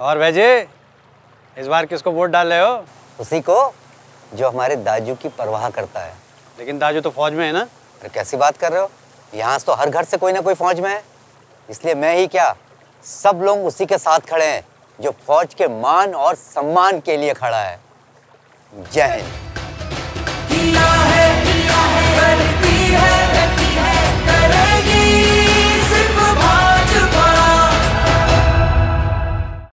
और वैजे इस बार किसको वोट डाल रहे हो? उसी को जो हमारे दाजू की परवाह करता है। लेकिन दाजू तो फौज में है ना। अरे कैसी बात कर रहे हो, यहाँ तो हर घर से कोई ना कोई फौज में है, इसलिए मैं ही क्या सब लोग उसी के साथ खड़े हैं जो फौज के मान और सम्मान के लिए खड़ा है। जय हिंद।